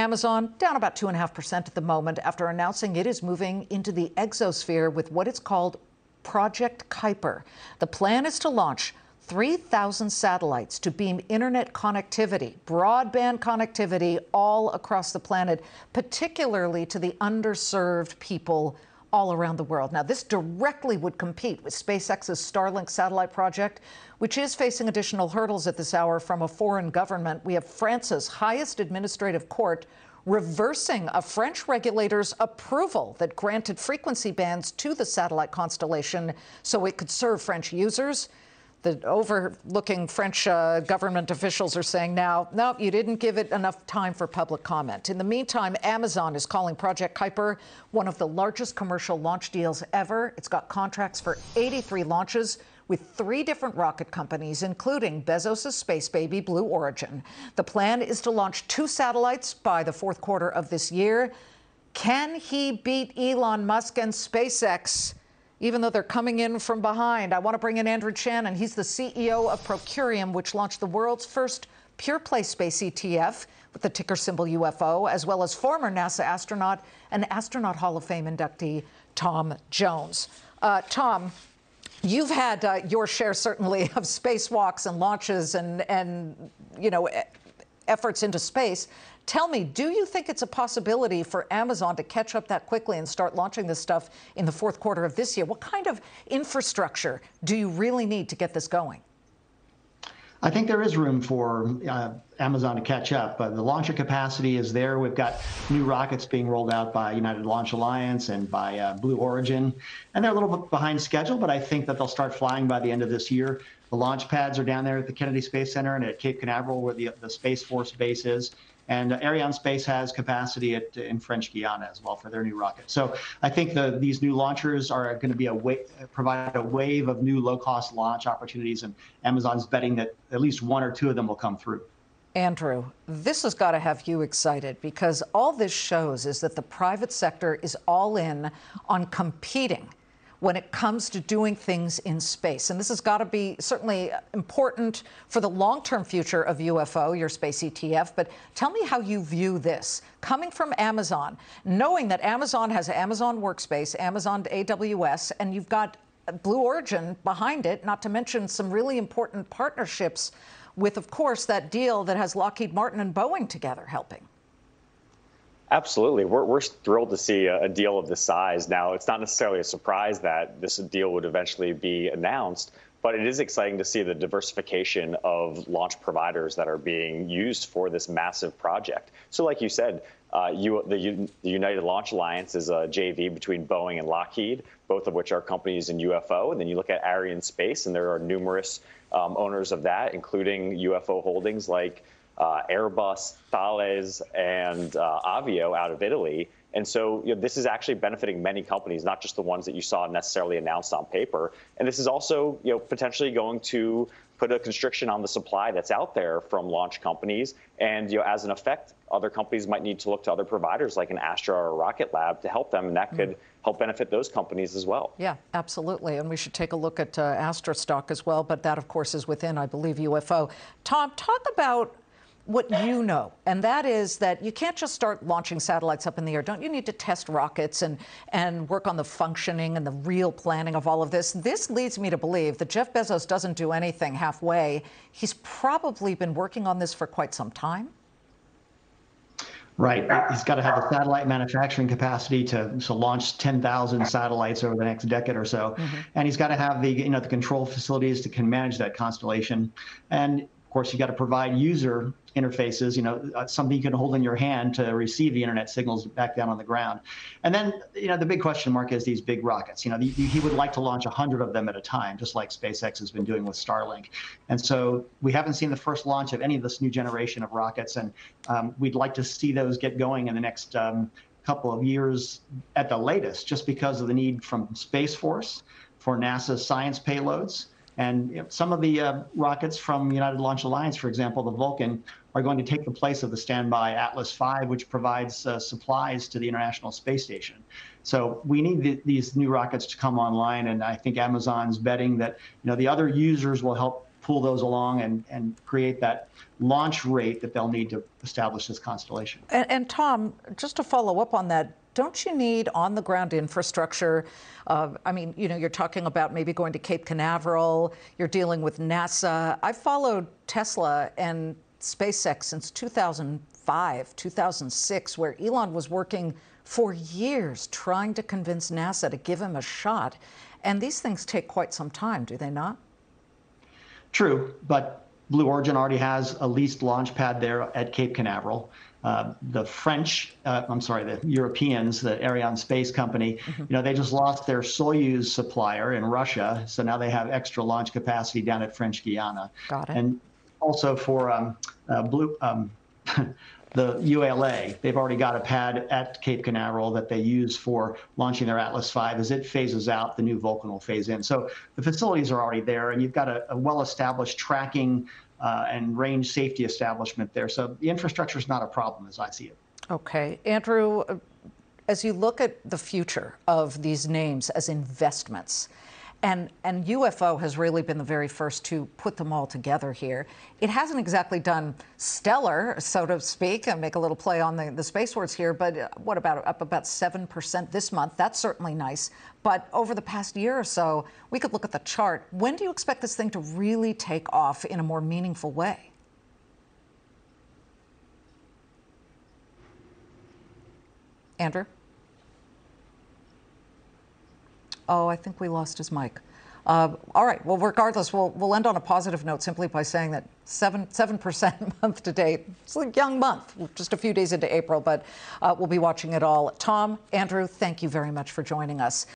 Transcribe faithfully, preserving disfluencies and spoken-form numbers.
Amazon down about two point five percent at the moment after announcing it is moving into the exosphere with what it's called Project Kuiper. The plan is to launch three thousand satellites to beam internet connectivity, broadband connectivity all across the planet, particularly to the underserved people all around the world. Now, this directly would compete with SpaceX's Starlink satellite project, which is facing additional hurdles at this hour from a foreign government. We have France's highest administrative court reversing a French regulator's approval that granted frequency bands to the satellite constellation so it could serve French users. The overlooking French uh, government officials are saying now, no, you didn't give it enough time for public comment. In the meantime, Amazon is calling Project Kuiper one of the largest commercial launch deals ever. It's got contracts for eighty-three launches with three different rocket companies, including Bezos' space baby, Blue Origin. The plan is to launch two satellites by the fourth quarter of this year. Can he beat Elon Musk and SpaceX? Even though they're coming in from behind. I want to bring in Andrew Shannon. He's the C E O of Procurium, which launched the world's first pure-play space E T F with the ticker symbol U F O, as well as former NASA astronaut and Astronaut Hall of Fame inductee Tom Jones. Uh, Tom, you've had uh, your share, certainly, of spacewalks and launches and, and you know, e- efforts into space. Tell me, do you think it's a possibility for Amazon to catch up that quickly and start launching this stuff in the fourth quarter of this year? What kind of infrastructure do you really need to get this going? I think there is room for uh, Amazon to catch up. Uh, the launcher capacity is there. We've got new rockets being rolled out by United Launch Alliance and by uh, Blue Origin. And they're a little bit behind schedule, but I think that they'll start flying by the end of this year. The launch pads are down there at the Kennedy Space Center and at Cape Canaveral, where the, the Space Force base is. And uh, Arianespace has capacity at, in French Guiana as well for their new rocket. So I think the, these new launchers are going to be a wa provide a wave of new low-cost launch opportunities, and Amazon's betting that at least one or two of them will come through. Andrew, this has got to have you excited, because all this shows is that the private sector is all in on competing when it comes to doing things in space. And this has got to be certainly important for the long-term future of U F O, your space E T F. But tell me how you view this, coming from Amazon, knowing that Amazon has Amazon Workspace, Amazon A W S, and you've got Blue Origin behind it, not to mention some really important partnerships with, of course, that deal that has Lockheed Martin and Boeing together helping. Absolutely. We're, we're thrilled to see a deal of this size. Now, it's not necessarily a surprise that this deal would eventually be announced, but it is exciting to see the diversification of launch providers that are being used for this massive project. So like you said, uh, you, the, the United Launch Alliance is a J V between Boeing and Lockheed, both of which are companies in U F O. And then you look at Arianespace, and there are numerous um, owners of that, including U F O holdings like Uh, Airbus, Thales, and uh, Avio out of Italy. And so you know, this is actually benefiting many companies, not just the ones that you saw necessarily announced on paper. And this is also you know, potentially going to put a constriction on the supply that's out there from launch companies. And you know, as an effect, other companies might need to look to other providers like an Astra or a Rocket Lab to help them, and that could mm-hmm. help benefit those companies as well. Yeah, absolutely. And we should take a look at uh, Astra stock as well, but that, of course, is within, I believe, U F O. Tom, talk about what you know, and that is that you can't just start launching satellites up in the air. Don't you need to test rockets and, and work on the functioning and the real planning of all of this? This leads me to believe that Jeff Bezos doesn't do anything halfway. He's probably been working on this for quite some time. Right. He's got to have a satellite manufacturing capacity to, to launch ten thousand satellites over the next decade or so. Mm-hmm. And he's got to have the, you know, the control facilities to can manage that constellation. And of course, you've got to provide user interfaces, you know, something you can hold in your hand to receive the internet signals back down on the ground. And then, you know, the big question mark is these big rockets. You know, the, he would like to launch one hundred of them at a time, just like SpaceX has been doing with Starlink. And so we haven't seen the first launch of any of this new generation of rockets. And um, we'd like to see those get going in the next um, couple of years at the latest, just because of the need from Space Force for NASA's science payloads. And some of the uh, rockets from United Launch Alliance, for example, the Vulcan, are going to take the place of the standby Atlas five, which provides uh, supplies to the International Space Station. So we need th these new rockets to come online, and I think Amazon's betting that you know the other users will help pull those along and, and create that launch rate that they'll need to establish this constellation. And, and Tom, just to follow up on that, don't you need on-the-ground infrastructure? Uh, I mean, you know, you're talking about maybe going to Cape Canaveral, you're dealing with NASA. I followed Tesla and SpaceX since two thousand five, two thousand six, where Elon was working for years trying to convince NASA to give him a shot. And these things take quite some time, do they not? True, but Blue Origin already has a leased launch pad there at Cape Canaveral. Uh, the French, uh, I'm sorry, the Europeans, the Arianespace company, mm-hmm. you know, they just lost their Soyuz supplier in Russia, so now they have extra launch capacity down at French Guiana. Got it. And also for um, uh, Blue, um, the U L A, they've already got a pad at Cape Canaveral that they use for launching their Atlas five as it phases out, the new Vulcan will phase in. So the facilities are already there, and you've got a, a well-established tracking Uh, and range safety establishment there. So the infrastructure is not a problem as I see it. Okay. Andrew, as you look at the future of these names as investments, and, and U F O has really been the very first to put them all together here. It hasn't exactly done stellar, so to speak, and make a little play on the, the space words here, but what about up about seven percent this month? That's certainly nice. But over the past year or so, we could look at the chart. When do you expect this thing to really take off in a more meaningful way? Andrew? Oh, I think we lost his mic. Uh, all right. Well, regardless, we'll, we'll end on a positive note simply by saying that seven, seven percent month to date, it's a young month, just a few days into April, but uh, we'll be watching it all. Tom, Andrew, thank you very much for joining us.